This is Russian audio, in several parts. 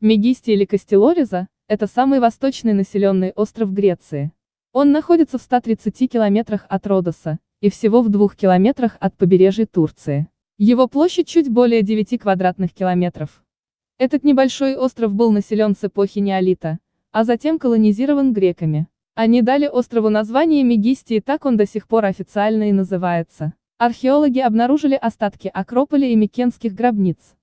Мегисти или Кастелориза – это самый восточный населенный остров Греции. Он находится в 130 километрах от Родоса, и всего в 2 километрах от побережья Турции. Его площадь чуть более 9 квадратных километров. Этот небольшой остров был населен с эпохи неолита, а затем колонизирован греками. Они дали острову название Мегисти, и так он до сих пор официально и называется. Археологи обнаружили остатки Акрополя и микенских гробниц.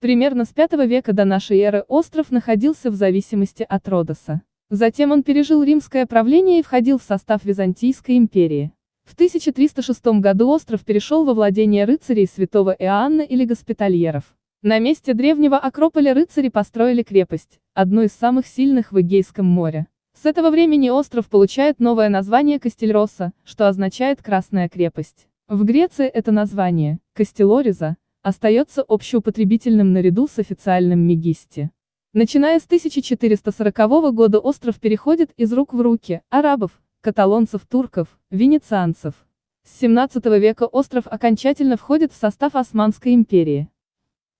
Примерно с V века до нашей эры остров находился в зависимости от Родоса. Затем он пережил римское правление и входил в состав Византийской империи. В 1306 году остров перешел во владение рыцарей святого Иоанна или Госпитальеров. На месте древнего Акрополя рыцари построили крепость, одну из самых сильных в Эгейском море. С этого времени остров получает новое название Кастельроса, что означает «красная крепость». В Греции это название, Кастелориза, остается общеупотребительным наряду с официальным Мегисти. Начиная с 1440 года остров переходит из рук в руки арабов, каталонцев, турков, венецианцев. С 17 века остров окончательно входит в состав Османской империи.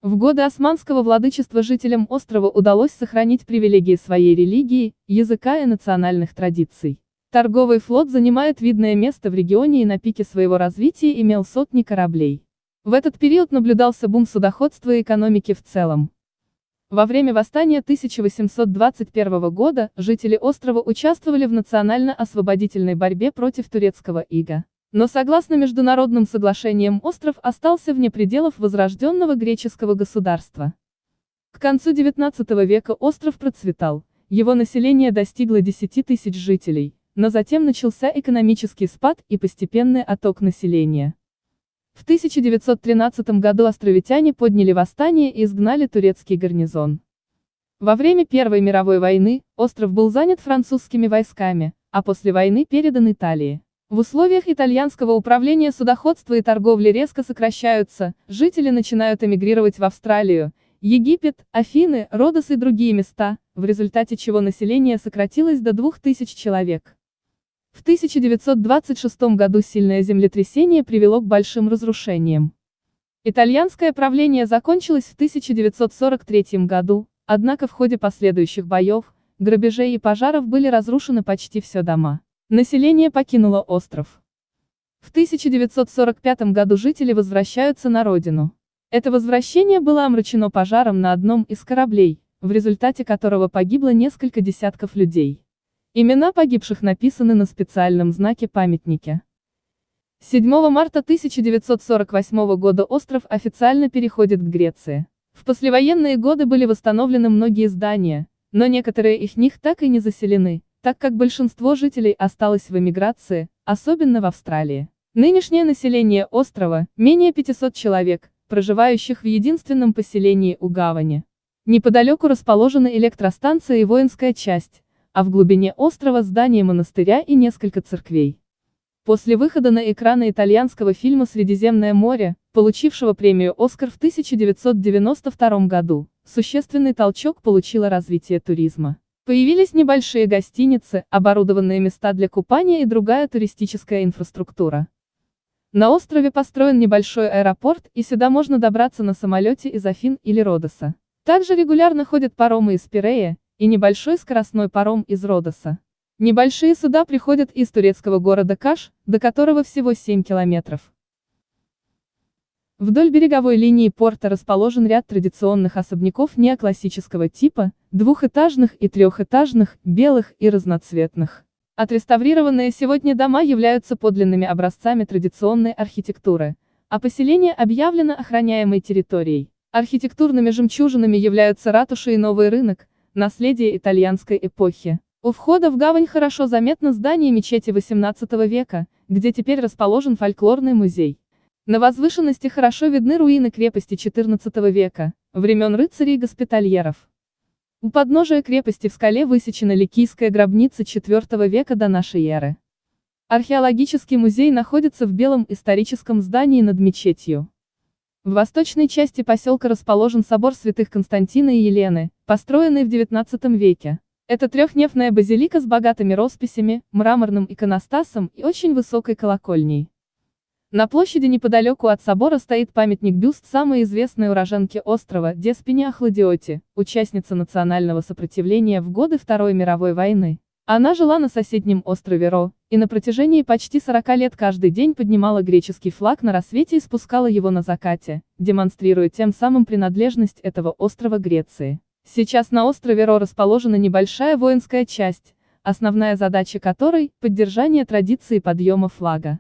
В годы османского владычества жителям острова удалось сохранить привилегии своей религии, языка и национальных традиций. Торговый флот занимает видное место в регионе и на пике своего развития имел сотни кораблей. В этот период наблюдался бум судоходства и экономики в целом. Во время восстания 1821 года жители острова участвовали в национально-освободительной борьбе против турецкого ига. Но согласно международным соглашениям остров остался вне пределов возрожденного греческого государства. К концу XIX века остров процветал, его население достигло 10 тысяч жителей, но затем начался экономический спад и постепенный отток населения. В 1913 году островитяне подняли восстание и изгнали турецкий гарнизон. Во время Первой мировой войны остров был занят французскими войсками, а после войны передан Италии. В условиях итальянского управления судоходства и торговли резко сокращаются, жители начинают эмигрировать в Австралию, Египет, Афины, Родос и другие места, в результате чего население сократилось до 2000 человек. В 1926 году сильное землетрясение привело к большим разрушениям. Итальянское правление закончилось в 1943 году, однако в ходе последующих боев, грабежей и пожаров были разрушены почти все дома. Население покинуло остров. В 1945 году жители возвращаются на родину. Это возвращение было омрачено пожаром на одном из кораблей, в результате которого погибло несколько десятков людей. Имена погибших написаны на специальном знаке памятника. 7 марта 1948 года остров официально переходит к Греции. В послевоенные годы были восстановлены многие здания, но некоторые из них так и не заселены, так как большинство жителей осталось в эмиграции, особенно в Австралии. Нынешнее население острова – менее 500 человек, проживающих в единственном поселении у гавани. Неподалеку расположены электростанция и воинская часть, а в глубине острова – здание монастыря и несколько церквей. После выхода на экраны итальянского фильма «Средиземное море», получившего премию «Оскар» в 1992 году, существенный толчок получило развитие туризма. Появились небольшие гостиницы, оборудованные места для купания и другая туристическая инфраструктура. На острове построен небольшой аэропорт, и сюда можно добраться на самолете из Афин или Родоса. Также регулярно ходят паромы из Пирея, и небольшой скоростной паром из Родоса. Небольшие суда приходят из турецкого города Каш, до которого всего 7 километров. Вдоль береговой линии порта расположен ряд традиционных особняков неоклассического типа, двухэтажных и трехэтажных, белых и разноцветных. Отреставрированные сегодня дома являются подлинными образцами традиционной архитектуры, а поселение объявлено охраняемой территорией. Архитектурными жемчужинами являются ратуши и новый рынок, наследие итальянской эпохи. У входа в гавань хорошо заметно здание мечети XVIII века, где теперь расположен фольклорный музей. На возвышенности хорошо видны руины крепости XIV века, времен рыцарей и госпитальеров. У подножия крепости в скале высечена ликийская гробница IV века до нашей эры. Археологический музей находится в белом историческом здании над мечетью. В восточной части поселка расположен собор святых Константина и Елены, построенный в XIX веке. Это трехнефная базилика с богатыми росписями, мраморным иконостасом и очень высокой колокольней. На площади неподалеку от собора стоит памятник-бюст самой известной уроженки острова Деспини Ахладиоти, участница национального сопротивления в годы Второй мировой войны. Она жила на соседнем острове Ро, и на протяжении почти 40 лет каждый день поднимала греческий флаг на рассвете и спускала его на закате, демонстрируя тем самым принадлежность этого острова Греции. Сейчас на острове Ро расположена небольшая воинская часть, основная задача которой – поддержание традиции подъема флага.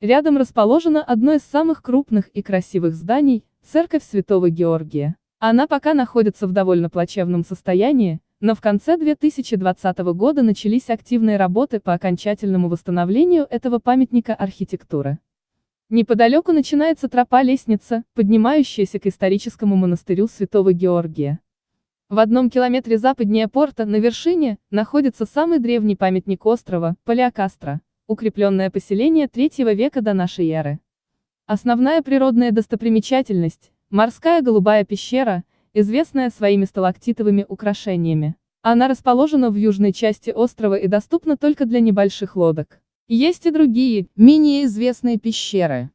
Рядом расположено одно из самых крупных и красивых зданий – церковь Святого Георгия. Она пока находится в довольно плачевном состоянии, но в конце 2020 года начались активные работы по окончательному восстановлению этого памятника архитектуры. Неподалеку начинается тропа-лестница, поднимающаяся к историческому монастырю Святого Георгия. В 1 километре западнее порта, на вершине, находится самый древний памятник острова – Палеокастро, укрепленное поселение 3 века до нашей эры. Основная природная достопримечательность – морская голубая пещера, известная своими сталактитовыми украшениями. Она расположена в южной части острова и доступна только для небольших лодок. Есть и другие, менее известные пещеры.